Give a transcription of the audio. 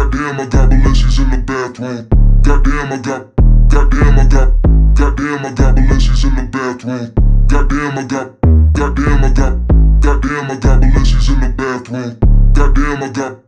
Goddamn, I got Balenci's in the bathroom. Goddamn, I got. Goddamn, I got. Goddamn, I got Balenci's in the bathroom. Goddamn, I got. Goddamn, I got. Goddamn, I got Balenci's in the bathroom. Goddamn, I got.